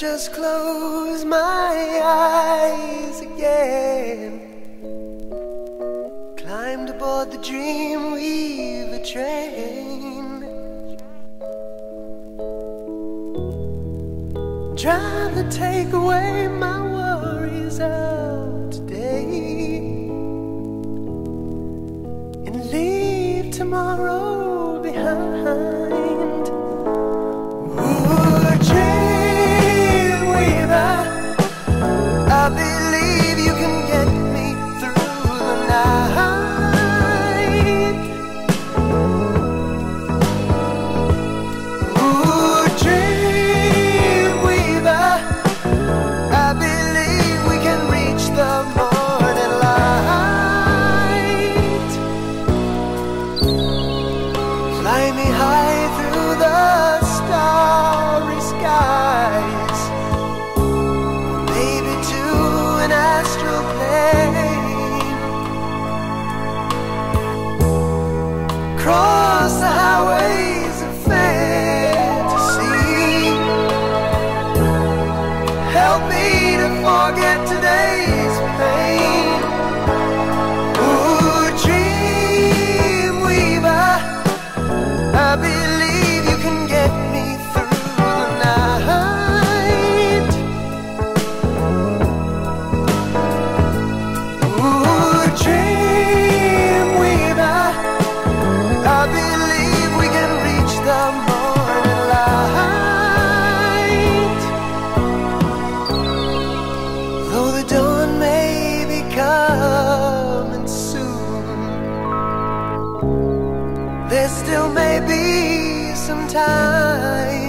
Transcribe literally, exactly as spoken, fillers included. just close my eyes again. Climbed aboard the Dreamweaver train. Trying to take away my worries of today and leave tomorrow behind. Ooh, Dreamweaver, I believe you can get me through the night. Ooh, Dreamweaver, I believe we can reach the morning light. Fly me high through the cross the highways of fantasy. Help me to forget today's pain. Ooh, Dreamweaver, I believe you can get me through the night. Ooh, Dreamweaver, I believe we can reach the morning light. Though the dawn may be coming soon, there still may be some time.